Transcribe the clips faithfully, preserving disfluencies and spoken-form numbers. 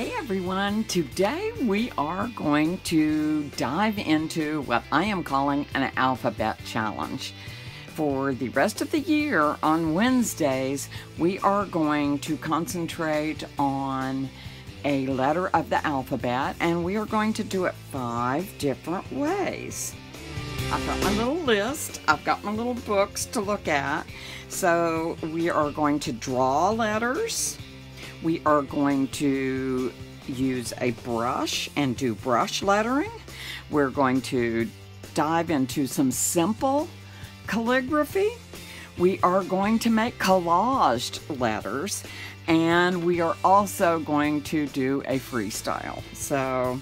Hey everyone, today we are going to dive into what I am calling an alphabet challenge. For the rest of the year on Wednesdays, we are going to concentrate on a letter of the alphabet, and we are going to do it five different ways. I've got my little list, I've got my little books to look at, so we are going to draw letters. We are going to use a brush and do brush lettering. We're going to dive into some simple calligraphy. We are going to make collaged letters, and we are also going to do a freestyle. So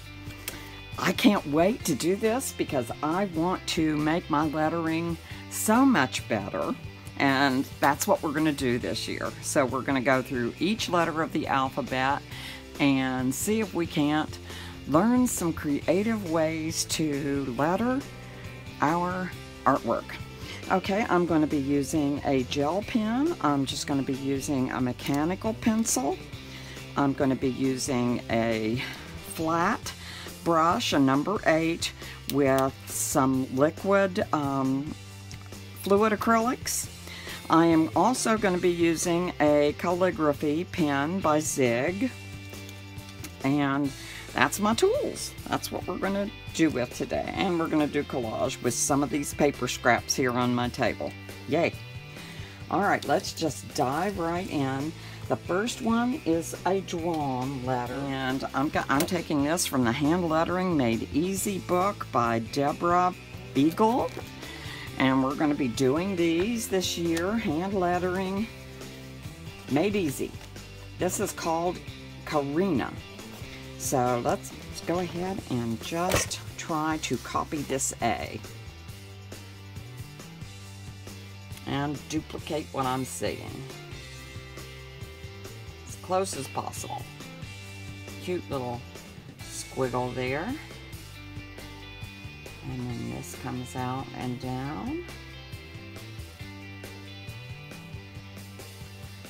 I can't wait to do this because I want to make my lettering so much better. And that's what we're going to do this year. So we're going to go through each letter of the alphabet and see if we can't learn some creative ways to letter our artwork. Okay, I'm going to be using a gel pen. I'm just going to be using a mechanical pencil. I'm going to be using a flat brush, a number eight, with some liquid um, fluid acrylics. I am also going to be using a calligraphy pen by Zig, and that's my tools. That's what we're going to do with today, and we're going to do collage with some of these paper scraps here on my table. Yay! Alright, let's just dive right in. The first one is a drawn letter, and I'm, I'm taking this from the Hand Lettering Made Easy book by Deborah Beagle. And we're going to be doing these this year, hand lettering, made easy. This is called Karina. So let's, let's go ahead and just try to copy this A. And duplicate what I'm seeing. As close as possible. Cute little squiggle there. And then this comes out and down.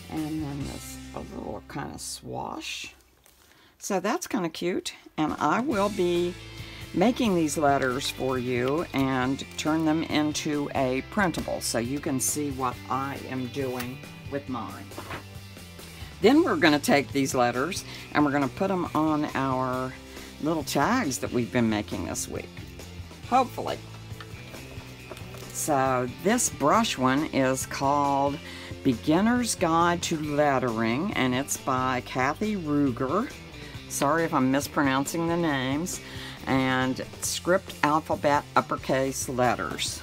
And then this a little kind of swash. So that's kind of cute. And I will be making these letters for you and turn them into a printable so you can see what I am doing with mine. Then we're going to take these letters and we're going to put them on our little tags that we've been making this week. Hopefully. So this brush one is called Beginner's Guide to Lettering, and it's by Kathy Ruger. Sorry if I'm mispronouncing the names. And script alphabet uppercase letters.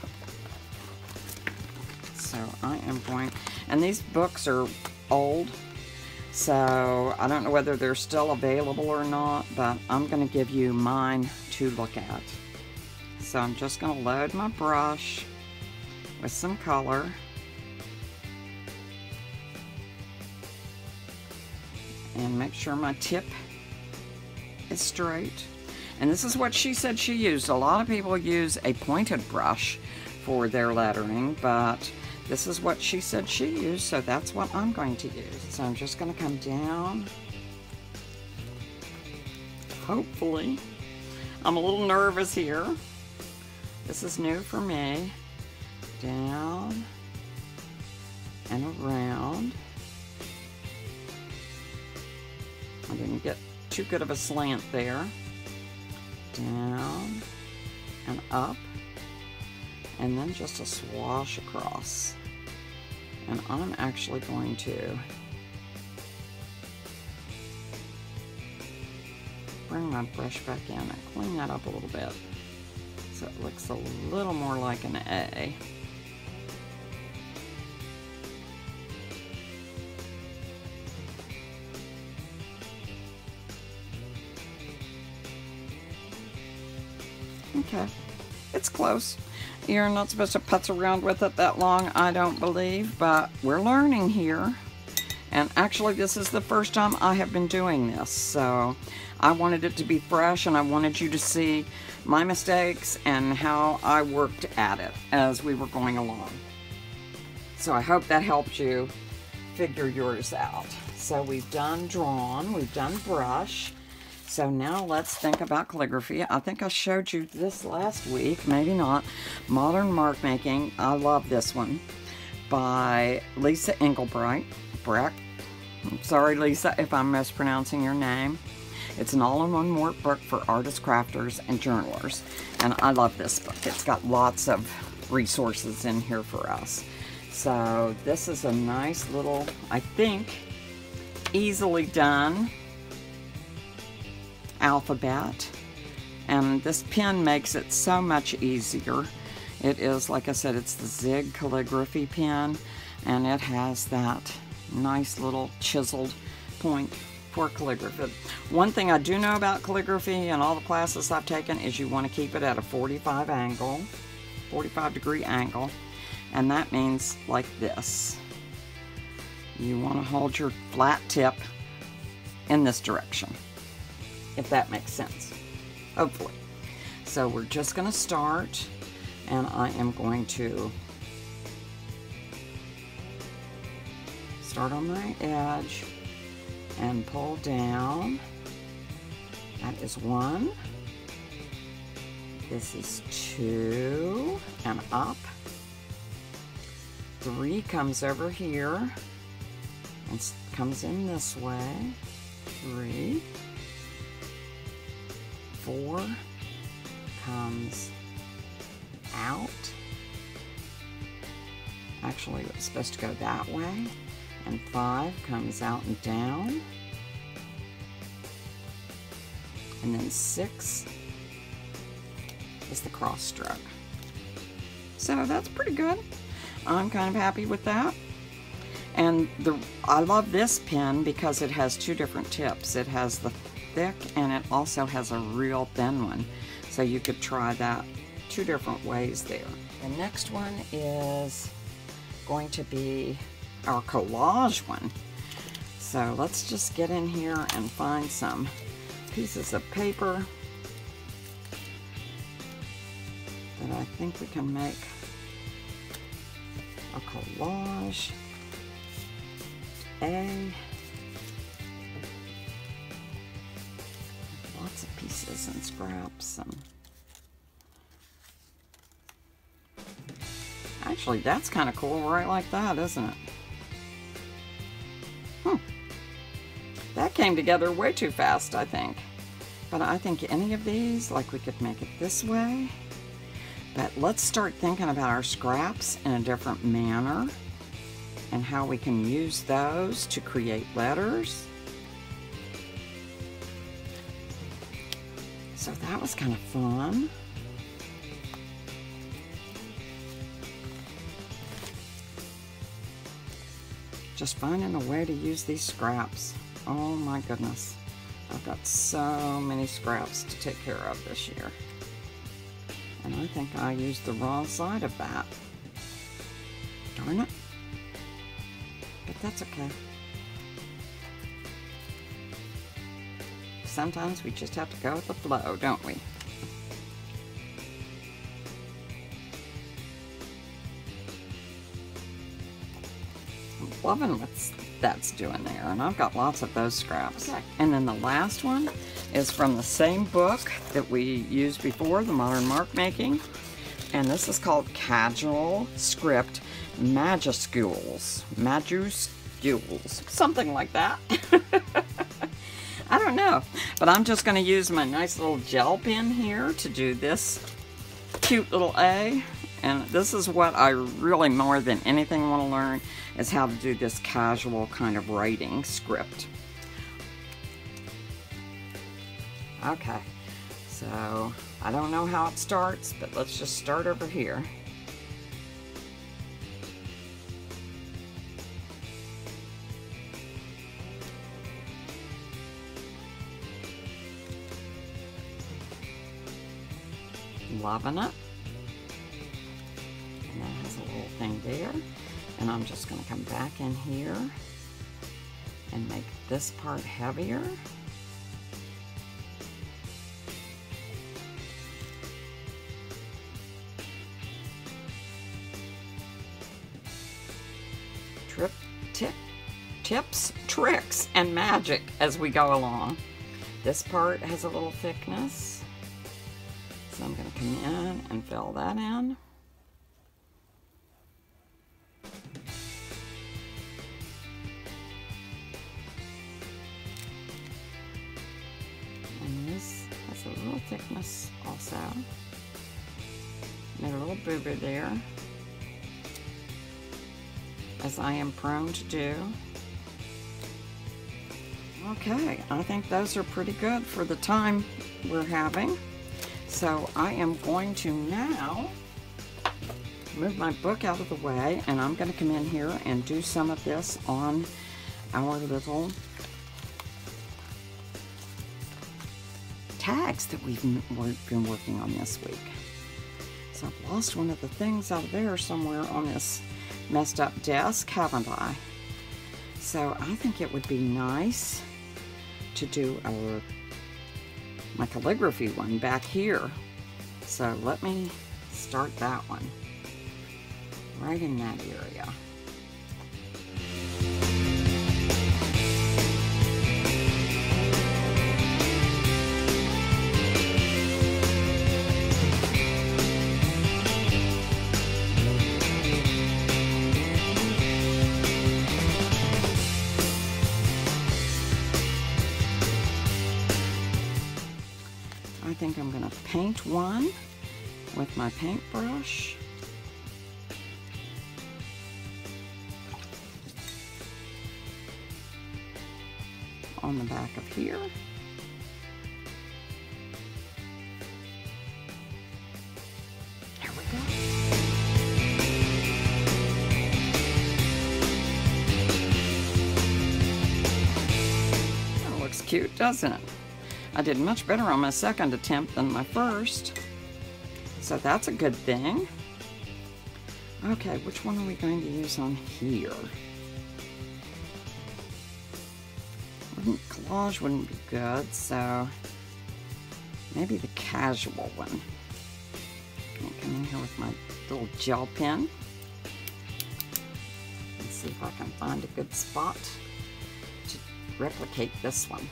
So I am going, and these books are old, so I don't know whether they're still available or not, but I'm going to give you mine to look at. So I'm just going to load my brush with some color. And make sure my tip is straight. And this is what she said she used. A lot of people use a pointed brush for their lettering, but this is what she said she used, so that's what I'm going to use. So I'm just going to come down. Hopefully. I'm a little nervous here. This is new for me. Down and around. I didn't get too good of a slant there. Down and up. And then just a swash across. And I'm actually going to bring my brush back in and clean that up a little bit. So it looks a little more like an A. Okay, it's close. You're not supposed to putz around with it that long, I don't believe, but we're learning here. And actually, this is the first time I have been doing this, so I wanted it to be fresh, and I wanted you to see my mistakes and how I worked at it as we were going along. So I hope that helped you figure yours out. So we've done drawn, we've done brush. So now let's think about calligraphy. I think I showed you this last week, maybe not. Modern Mark Making. I love this one by Lisa Engelbright. Breck. I'm sorry, Lisa, if I'm mispronouncing your name. It's an all-in-one workbook for artists, crafters, and journalers. And I love this book. It's got lots of resources in here for us. So this is a nice little, I think, easily done alphabet, and this pen makes it so much easier. It is, like I said, it's the Zig calligraphy pen, and it has that nice little chiseled point for calligraphy. One thing I do know about calligraphy and all the classes I've taken is you want to keep it at a forty-five angle, forty-five degree angle, and that means like this. You want to hold your flat tip in this direction, if that makes sense, hopefully. So we're just going to start, and I am going to start on my edge and pull down. That is one. This is two, and up. Three comes over here and comes in this way. Three. Four comes out. Actually, it was supposed to go that way. And five comes out and down. And then six is the cross stroke. So that's pretty good. I'm kind of happy with that. And the I love this pen because it has two different tips. It has the thick, and it also has a real thin one, so you could try that two different ways there. The next one is going to be our collage one, so let's just get in here and find some pieces of paper that I think we can make a collage. A Lots of pieces and scraps. And actually, that's kind of cool, right? Like that, isn't it? Hmm. That came together way too fast, I think. But I think any of these, like we could make it this way. But let's start thinking about our scraps in a different manner and how we can use those to create letters. So that was kind of fun. Just finding a way to use these scraps. Oh my goodness. I've got so many scraps to take care of this year. And I think I used the wrong side of that. Darn it. But that's okay. Sometimes we just have to go with the flow, don't we? I'm loving what that's doing there, and I've got lots of those scraps. Okay. And then the last one is from the same book that we used before, the Modern Mark Making, and this is called Casual Script Majuscules, Majuscules, something like that. I don't know, but I'm just going to use my nice little gel pen here to do this cute little A. And this is what I really more than anything want to learn, is how to do this casual kind of writing script. Okay, so I don't know how it starts, but let's just start over here. Loving it. And that has a little thing there. And I'm just going to come back in here and make this part heavier. Trip, tick, tips, tricks, and magic as we go along. This part has a little thickness, so I'm going to come in and fill that in. And this has a little thickness also. Made a little boo-boo there, as I am prone to do. Okay, I think those are pretty good for the time we're having. So I am going to now move my book out of the way, and I'm going to come in here and do some of this on our little tags that we've been working on this week. So I've lost one of the things out there somewhere on this messed up desk, haven't I? So I think it would be nice to do our my calligraphy one back here. So let me start that one right in that area. I think I'm going to paint one with my paintbrush. On the back of here. There we go. That looks cute, doesn't it? I did much better on my second attempt than my first, so that's a good thing. Okay, which one are we going to use on here? Wouldn't, collage wouldn't be good, so maybe the casual one. I'm going to come in here with my little gel pen and see if I can find a good spot to replicate this one.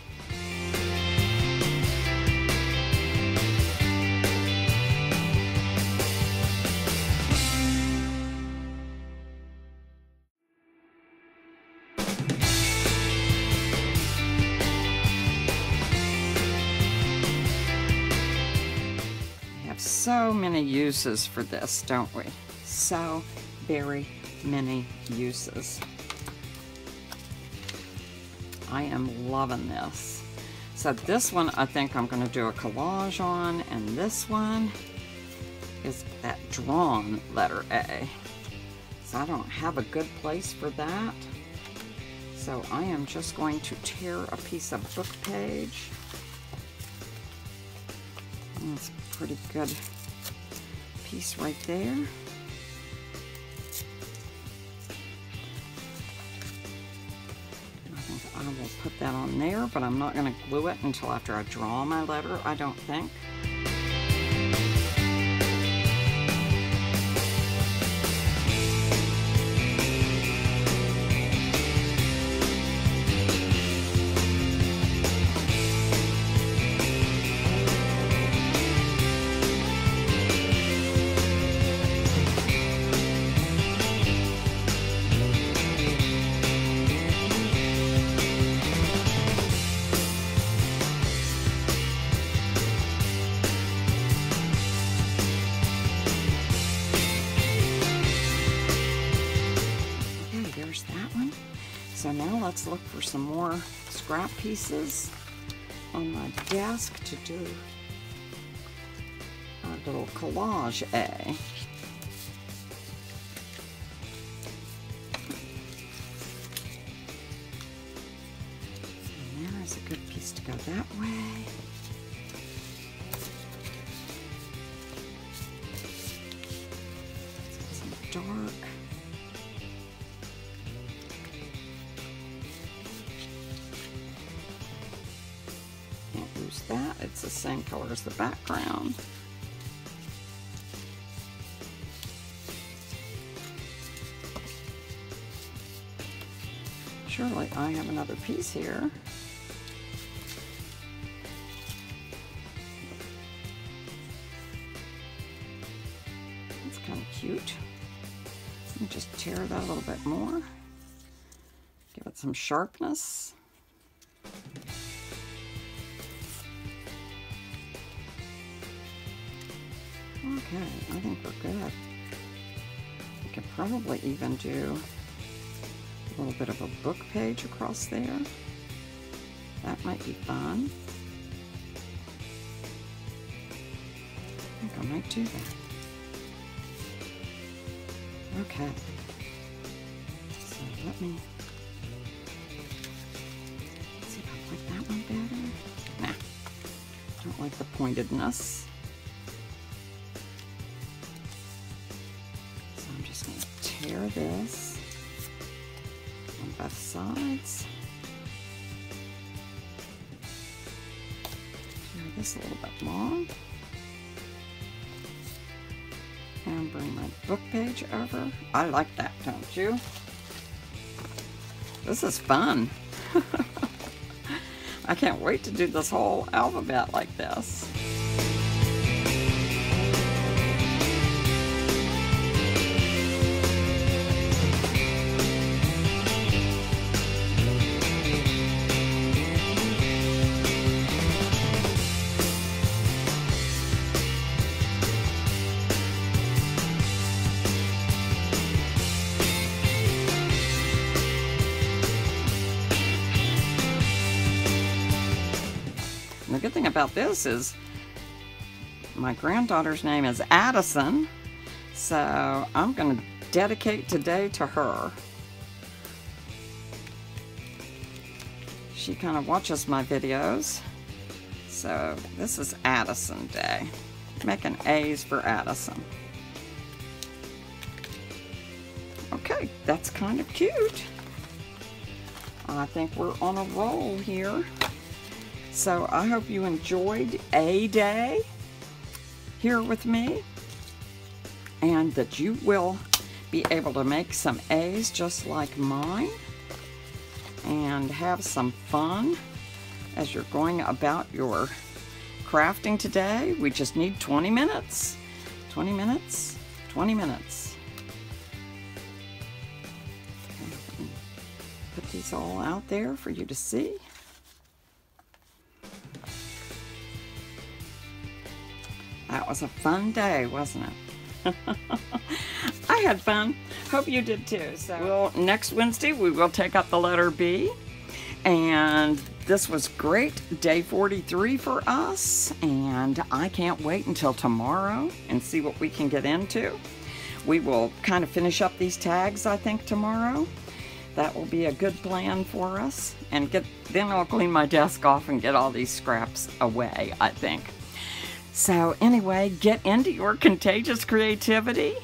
So many uses for this, don't we? So very many uses. I am loving this. So this one I think I'm going to do a collage on, and this one is that drawn letter A. So I don't have a good place for that. So I am just going to tear a piece of book page. That's a pretty good piece right there. I think I will put that on there, but I'm not going to glue it until after I draw my letter, I don't think. Let's look for some more scrap pieces on my desk to do our little collage A. And there is a good piece to go that way. Let's get some dark. That it's the same color as the background. Sure, surely I have another piece here. That's kind of cute. Let me just tear that a little bit more. Give it some sharpness. Okay, I think we're good. We could probably even do a little bit of a book page across there. That might be fun. I think I might do that. Okay. So let me see if I like that one better. Nah, I don't like the pointedness. Tear this on both sides. Tear this a little bit long. And bring my book page over. I like that, don't you? This is fun. I can't wait to do this whole alphabet like this. Good thing about this is my granddaughter's name is Addison, so I'm going to dedicate today to her. She kind of watches my videos, so this is Addison Day. Making A's for Addison. Okay, that's kind of cute. I think we're on a roll here. So I hope you enjoyed A Day here with me, and that you will be able to make some A's just like mine and have some fun as you're going about your crafting today. We just need twenty minutes, twenty minutes, twenty minutes. Okay, put these all out there for you to see. That was a fun day, wasn't it? I had fun. Hope you did too. So we'll, next Wednesday we will take up the letter B. And this was great. Day forty-three for us. And I can't wait until tomorrow and see what we can get into. We will kind of finish up these tags, I think, tomorrow. That will be a good plan for us. And get, then I'll clean my desk off and get all these scraps away, I think. So anyway, get into your contagious creativity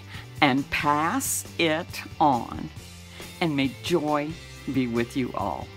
and pass it on. And may joy be with you all.